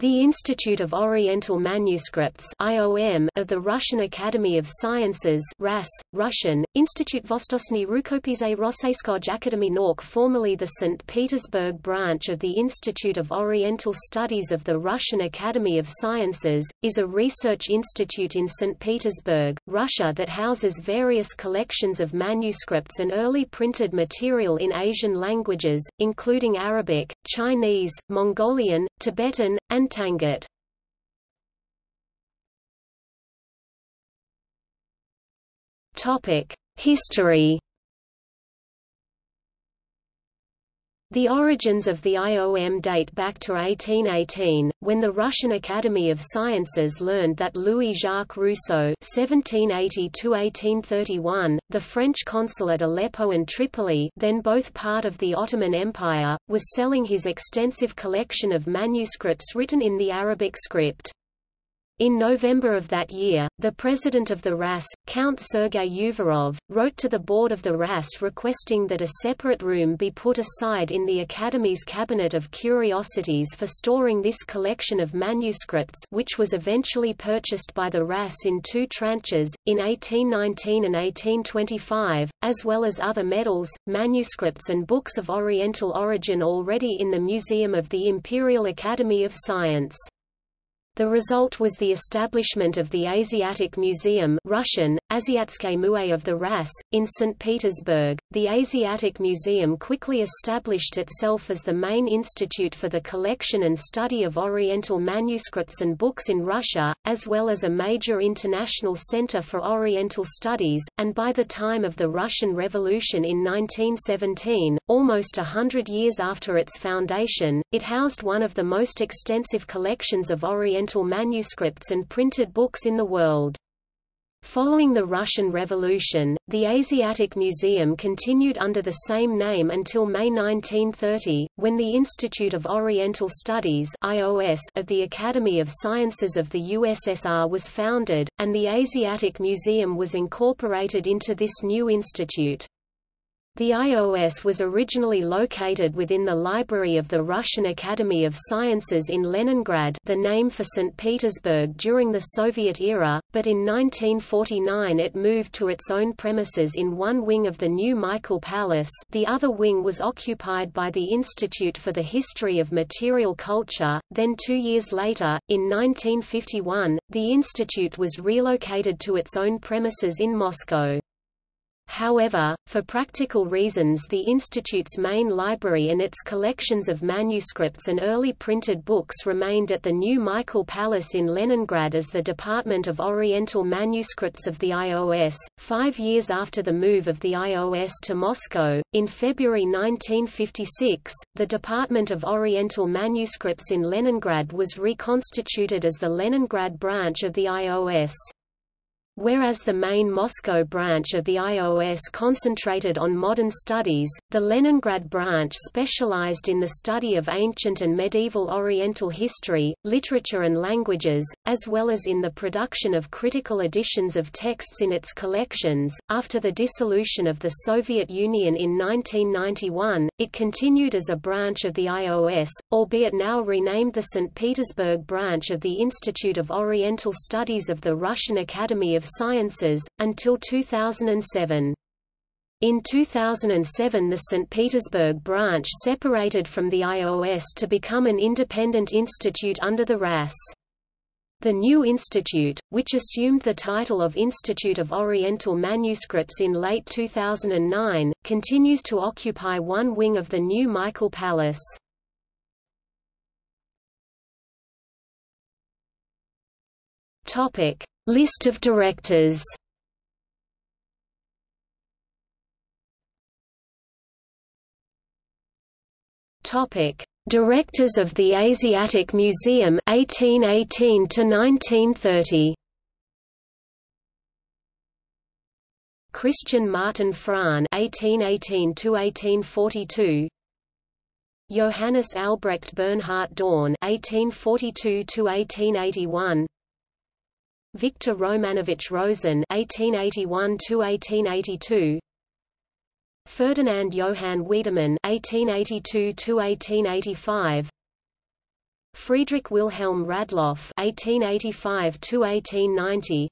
The Institute of Oriental Manuscripts (IOM) of the Russian Academy of Sciences (RAS, Russian: Institut Vostochnykh Rukopisei Rossiyskoj Akademii Nauk), formerly the Saint Petersburg branch of the Institute of Oriental Studies of the Russian Academy of Sciences, is a research institute in Saint Petersburg, Russia that houses various collections of manuscripts and early printed material in Asian languages, including Arabic, Chinese, Mongolian, Tibetan, and Tangut. History. The origins of the IOM date back to 1818, when the Russian Academy of Sciences learned that Louis-Jacques Rousseau (1780–1831), the French consul at Aleppo and Tripoli, then both part of the Ottoman Empire, was selling his extensive collection of manuscripts written in the Arabic script. In November of that year, the president of the RAS, Count Sergei Uvarov, wrote to the board of the RAS requesting that a separate room be put aside in the Academy's cabinet of curiosities for storing this collection of manuscripts, which was eventually purchased by the RAS in two tranches, in 1819 and 1825, as well as other medals, manuscripts and books of Oriental origin already in the Museum of the Imperial Academy of Science. The result was the establishment of the Asiatic Museum (Russian: Aziatskiy Muzei) of the RAS in St. Petersburg. The Asiatic Museum quickly established itself as the main institute for the collection and study of Oriental manuscripts and books in Russia, as well as a major international center for Oriental studies, and by the time of the Russian Revolution in 1917, almost 100 years after its foundation, it housed one of the most extensive collections of Oriental manuscripts and printed books in the world. Following the Russian Revolution, the Asiatic Museum continued under the same name until May 1930, when the Institute of Oriental Studies (IOS) of the Academy of Sciences of the USSR was founded, and the Asiatic Museum was incorporated into this new institute. The IOS was originally located within the library of the Russian Academy of Sciences in Leningrad, the name for St. Petersburg during the Soviet era, but in 1949 it moved to its own premises in one wing of the new Michael Palace. The other wing was occupied by the Institute for the History of Material Culture. Then 2 years later, in 1951, the institute was relocated to its own premises in Moscow. However, for practical reasons, the institute's main library and its collections of manuscripts and early printed books remained at the new Michael Palace in Leningrad as the Department of Oriental Manuscripts of the IOS. 5 years after the move of the IOS to Moscow, in February 1956, the Department of Oriental Manuscripts in Leningrad was reconstituted as the Leningrad branch of the IOS. Whereas the main Moscow branch of the IOS concentrated on modern studies, the Leningrad branch specialized in the study of ancient and medieval Oriental history, literature and languages, as well as in the production of critical editions of texts in its collections. After the dissolution of the Soviet Union in 1991, it continued as a branch of the IOS, albeit now renamed the St. Petersburg branch of the Institute of Oriental Studies of the Russian Academy of Sciences, until 2007. In 2007 the St. Petersburg branch separated from the IOS to become an independent institute under the RAS. The new institute, which assumed the title of Institute of Oriental Manuscripts in late 2009, continues to occupy one wing of the new Michael Palace. List of directors. Directors of the Asiatic Museum 1818–1930. Christian Martin Frahn 1818–1842. Johannes Albrecht Bernhard Dorn 1842–1881. Victor Romanovich Rosen (1881–1882), Ferdinand Johann Wiedemann (1882–1885), Friedrich Wilhelm Radloff (1885–1890),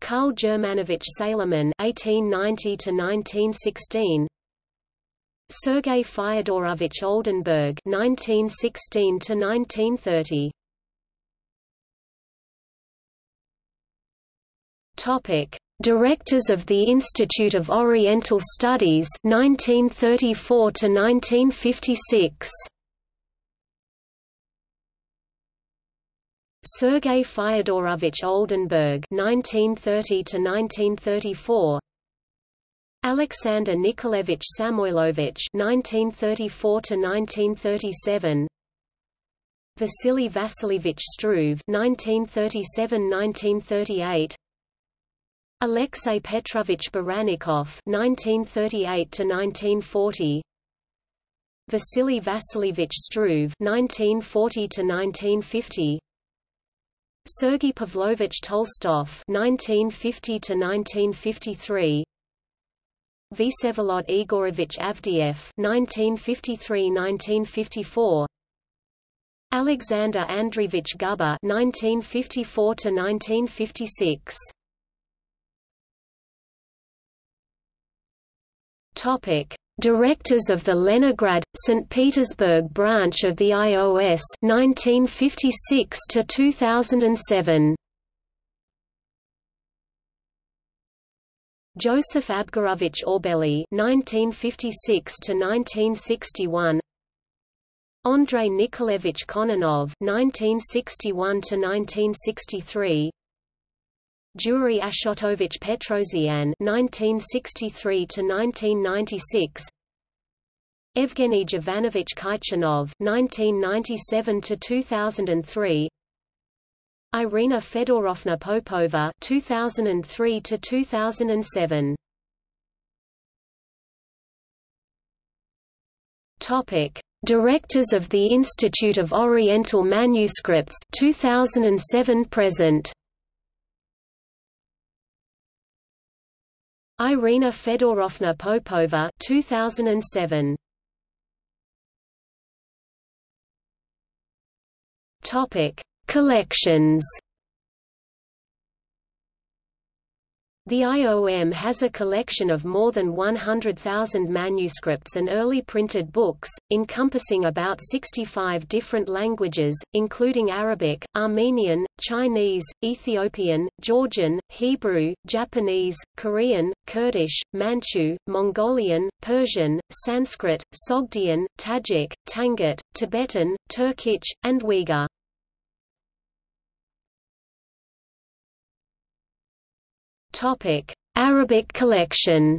Karl Germanovich Salemann (1890–1916), Sergei Fyodorovich Oldenburg (1916–1930). Topic: Directors of the Institute of Oriental Studies 1934 to 1956. Sergei Fyodorovich Oldenburg 1930 to 1934. Alexander Nikolaevich Samoilovich 1934 to 1937. Vasily Vasilyevich Struve 1937-1938. Alexei Petrovich Baranikov (1938–1940), Vasily Vasilyevich Struve (1940–1950), Sergei Pavlovich Tolstov (1950–1953), Vsevolod Igorovich Avdiev (1953–1954), Alexander Andreyevich Gubba (1954–1956). Topic: Directors of the Leningrad, Saint Petersburg branch of the IOS 1956 to 2007. Joseph Abgarovich Orbeli 1956 to 1961. Andrei Nikolaevich Kononov 1961 to 1963. Juri Ashotovich Petrosian 1963 to 1996. Evgeny Ivanovich Kychanov 1997 to 2003. Irina Fedorovna Popova 2003 to 2007. Topic: Directors of the Institute of Oriental Manuscripts 2007 present. Irina Fedorovna Popova 2007. Topic: Collections. The IOM has a collection of more than 100,000 manuscripts and early printed books, encompassing about 65 different languages, including Arabic, Armenian, Chinese, Ethiopian, Georgian, Hebrew, Japanese, Korean, Kurdish, Manchu, Mongolian, Persian, Sanskrit, Sogdian, Tajik, Tangut, Tibetan, Turkic, and Uyghur. Topic: Arabic collection.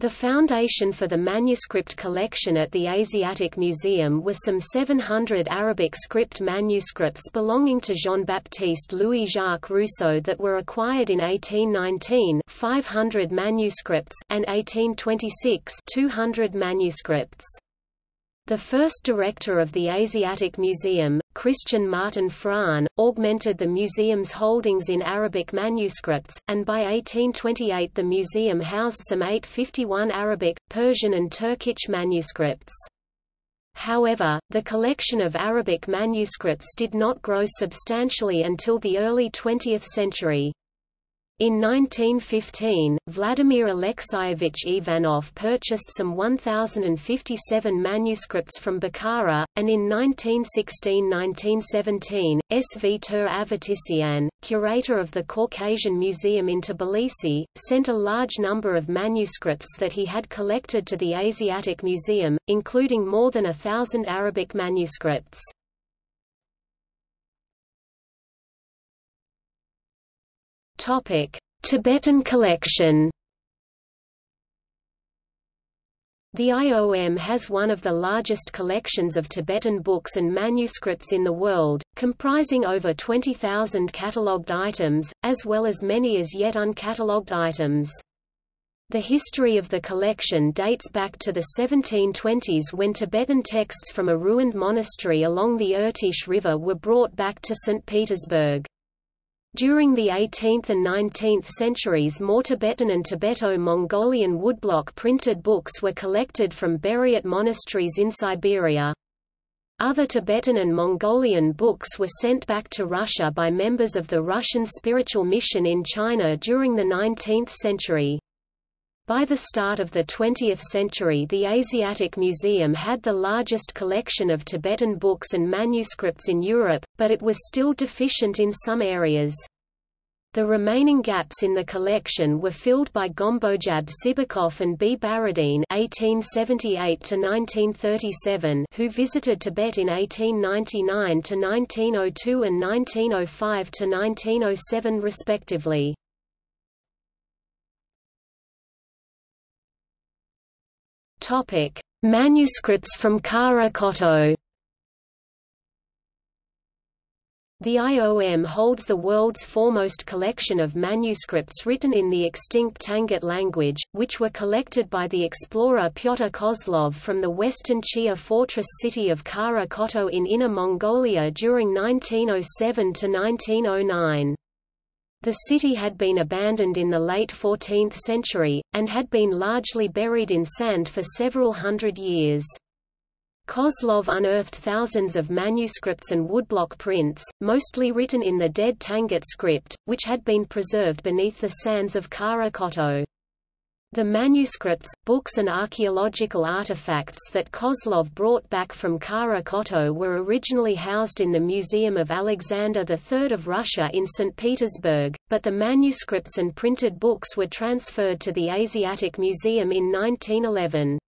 The foundation for the manuscript collection at the Asiatic Museum was some 700 Arabic script manuscripts belonging to Jean-Baptiste Louis-Jacques Rousseau that were acquired in 1819, 500 manuscripts, and 1826, 200 manuscripts. The first director of the Asiatic Museum, Christian Martin Frahn, augmented the museum's holdings in Arabic manuscripts, and by 1828 the museum housed some 851 Arabic, Persian and Turkic manuscripts. However, the collection of Arabic manuscripts did not grow substantially until the early 20th century. In 1915, Vladimir Alexeyevich Ivanov purchased some 1,057 manuscripts from Bukhara, and in 1916–1917, S. V. Tur Avatisyan, curator of the Caucasian Museum in Tbilisi, sent a large number of manuscripts that he had collected to the Asiatic Museum, including more than 1,000 Arabic manuscripts. Topic: Tibetan collection. The IOM has one of the largest collections of Tibetan books and manuscripts in the world, comprising over 20,000 catalogued items, as well as many as yet uncatalogued items. The history of the collection dates back to the 1720s when Tibetan texts from a ruined monastery along the Irtysh River were brought back to St. Petersburg. During the 18th and 19th centuries, more Tibetan and Tibeto-Mongolian woodblock printed books were collected from Buriat monasteries in Siberia. Other Tibetan and Mongolian books were sent back to Russia by members of the Russian spiritual mission in China during the 19th century. By the start of the 20th century, the Asiatic Museum had the largest collection of Tibetan books and manuscripts in Europe, but it was still deficient in some areas. The remaining gaps in the collection were filled by Gombojab Sibakov and B. Baradine (1878–1937), who visited Tibet in 1899–1902 and 1905–1907, respectively. Topic: Manuscripts from Khara-Khoto. The IOM holds the world's foremost collection of manuscripts written in the extinct Tangut language, which were collected by the explorer Pyotr Kozlov from the western Chia fortress city of Khara-Khoto in Inner Mongolia during 1907 to 1909. The city had been abandoned in the late 14th century, and had been largely buried in sand for several hundred years. Kozlov unearthed thousands of manuscripts and woodblock prints, mostly written in the dead Tangut script, which had been preserved beneath the sands of Khara-Khoto. The manuscripts, books and archaeological artifacts that Kozlov brought back from Khara-Khoto were originally housed in the Museum of Alexander III of Russia in St. Petersburg, but the manuscripts and printed books were transferred to the Asiatic Museum in 1911.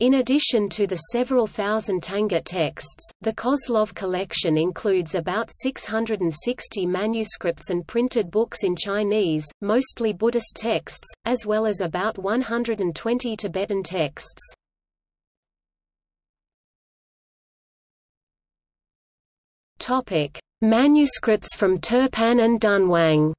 In addition to the several thousand Tangut texts, the Kozlov collection includes about 660 manuscripts and printed books in Chinese, mostly Buddhist texts, as well as about 120 Tibetan texts. Topic: Manuscripts from Turpan and Dunhuang.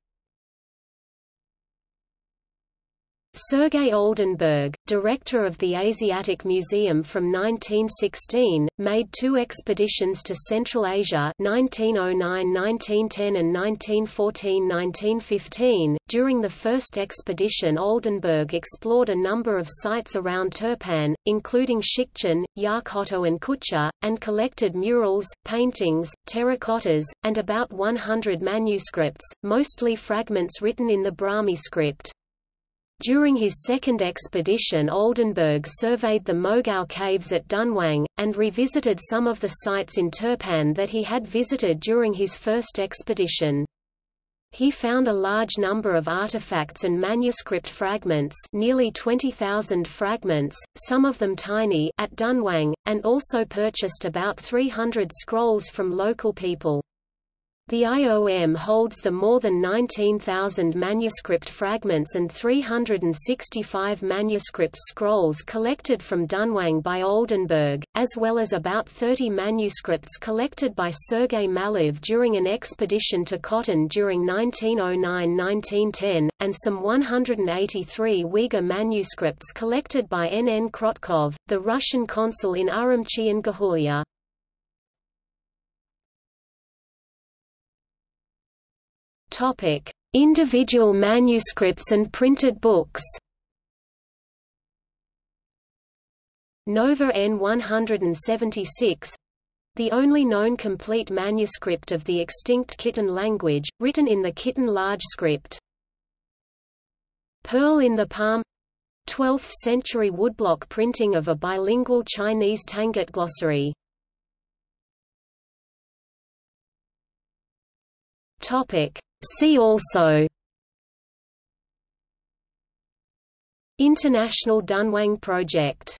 Sergei Oldenburg, director of the Asiatic Museum from 1916, made two expeditions to Central Asia 1909–1910 and 1914–1915. During the first expedition, Oldenburg explored a number of sites around Turpan, including Shikchin, Yarkhoto and Kutcha, and collected murals, paintings, terracottas, and about 100 manuscripts, mostly fragments written in the Brahmi script. During his second expedition, Oldenburg surveyed the Mogao caves at Dunhuang, and revisited some of the sites in Turpan that he had visited during his first expedition. He found a large number of artifacts and manuscript fragments, nearly 20,000 fragments, some of them tiny, at Dunhuang, and also purchased about 300 scrolls from local people. The IOM holds the more than 19,000 manuscript fragments and 365 manuscript scrolls collected from Dunhuang by Oldenburg, as well as about 30 manuscripts collected by Sergei Malov during an expedition to Khotan during 1909–1910, and some 183 Uyghur manuscripts collected by N. N. Krotkov, the Russian consul in Urumqi and Gahulia. Topic: Individual manuscripts and printed books. Nova N 176, the only known complete manuscript of the extinct Khitan language, written in the Khitan large script. Pearl in the Palm, 12th century woodblock printing of a bilingual Chinese Tangut glossary. Topic: See also International Dunhuang Project.